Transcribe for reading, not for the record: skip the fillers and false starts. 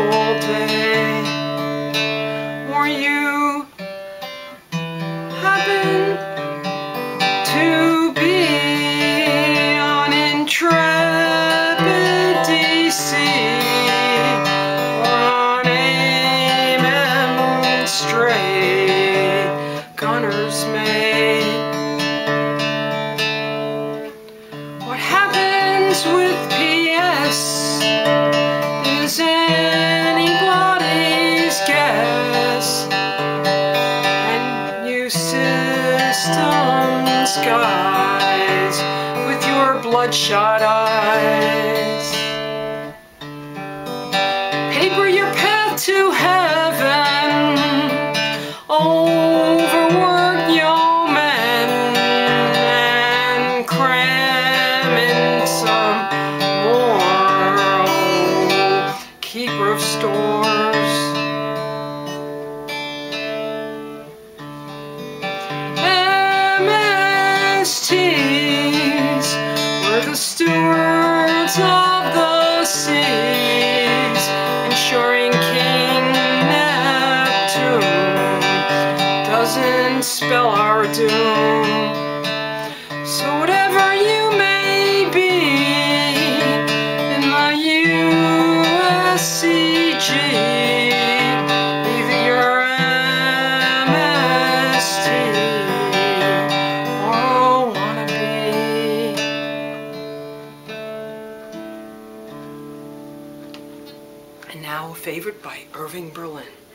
all day. Were you happen to be on Intrepid DC on Aim and Straight Gunner's Mate? What happens with PS is anybody's guess, and you system skies with your bloodshot eyes paper your path to heaven over work yeoman and cram in some keeper of stores. MSTs were the stewards of the seas, ensuring King Neptune doesn't spell our doom. So whatever you may be in the CG, either you're MST or wannabe. And now a favorite by Irving Berlin.